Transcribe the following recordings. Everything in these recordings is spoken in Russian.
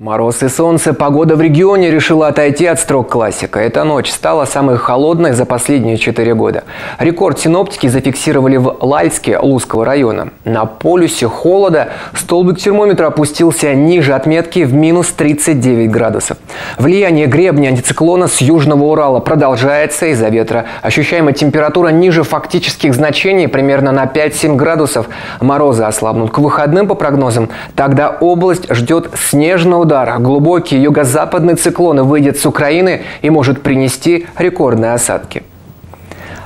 Мороз и солнце. Погода в регионе решила отойти от строк классика. Эта ночь стала самой холодной за последние 4 года. Рекорд синоптики зафиксировали в Лальске Лузского района. На полюсе холода столбик термометра опустился ниже отметки в минус 39 градусов. Влияние гребня антициклона с южного Урала продолжается из-за ветра. Ощущаемая температура ниже фактических значений примерно на 5-7 градусов. Морозы ослабнут к выходным по прогнозам. Тогда область ждет снежного удара. Глубокий юго-западный циклон выйдет с Украины и может принести рекордные осадки.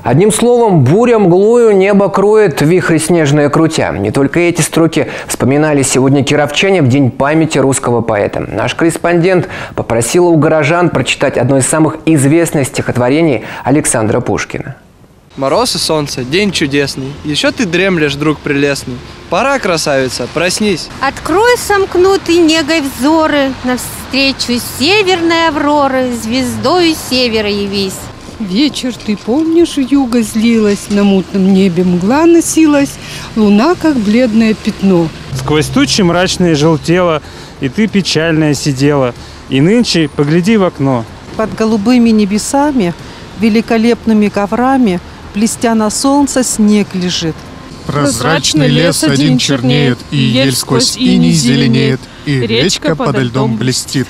Одним словом, буря мглою небо кроет, вихри снежные крутя. Не только эти строки вспоминали сегодня кировчане в День памяти русского поэта. Наш корреспондент попросила у горожан прочитать одно из самых известных стихотворений Александра Пушкина. Мороз и солнце, день чудесный, еще ты дремлешь, друг прелестный. Пора, красавица, проснись. Открой сомкнутый негой взоры, навстречу северной авроры, звездою севера явись. Вечер, ты помнишь, юга злилась, на мутном небе мгла носилась, луна, как бледное пятно. Сквозь тучи мрачные желтела, и ты печальная сидела, и нынче погляди в окно. Под голубыми небесами, великолепными коврами, блестя на солнце, снег лежит. Прозрачный лес один чернеет, и ель сквозь иней зеленеет, и речка подо льдом блестит.